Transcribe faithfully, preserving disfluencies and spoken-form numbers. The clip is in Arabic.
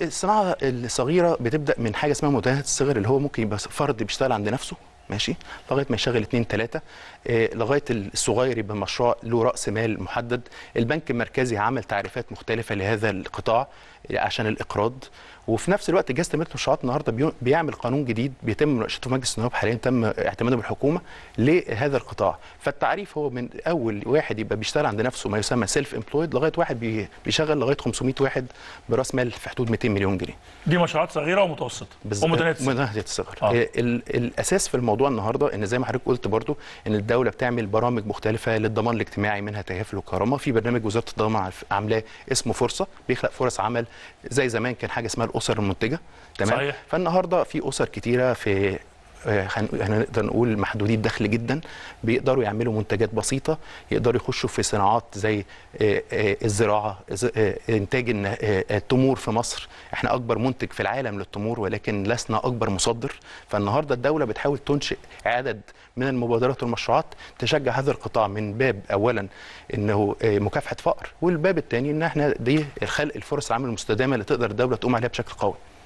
الصناعه الصغيره بتبدا من حاجه اسمها منتهيات الصغر، اللي هو ممكن يبقى فرد بيشتغل عند نفسه ماشي لغايه ما يشغل اثنين ثلاثه، لغايه الصغير يبقى مشروع له راس مال محدد. البنك المركزي عمل تعريفات مختلفه لهذا القطاع عشان الاقراض، وفي نفس الوقت جهاز تنميه المشروعات النهارده بيعمل قانون جديد بيتم مناقشته في مجلس النواب حاليا، تم اعتماده بالحكومه لهذا القطاع. فالتعريف هو من اول واحد يبقى بيشتغل عند نفسه ما يسمى سيلف امبلويد لغايه واحد بيشغل لغايه خمسمائة واحد براس مال في حدود مئتين مليون جنيه. دي مشروعات صغيره ومتوسطه ومتناهيه الصغر. آه. الاساس في الموضوع النهارده ان زي ما حضرتك قلت برضو ان الدوله بتعمل برامج مختلفه للضمان الاجتماعي، منها تكافل الكرامه. في برنامج وزاره الضمان عاملاه اسمه فرصه، بيخلق فرص عمل. زي زمان كان حاجه اسمها الاسر المنتجه، تمام صحيح. فالنهارده في اسر كتيره في هنقدر نقول محدودي الدخل جدا، بيقدروا يعملوا منتجات بسيطه، يقدروا يخشوا في صناعات زي الزراعه، انتاج التمور. في مصر احنا اكبر منتج في العالم للتمور، ولكن لسنا اكبر مصدر. فالنهارده الدوله بتحاول تنشئ عدد من المبادرات والمشروعات تشجع هذا القطاع، من باب اولا انه مكافحه فقر، والباب الثاني ان احنا دي خلق الفرص العمل المستدامه اللي تقدر الدوله تقوم عليها بشكل قوي.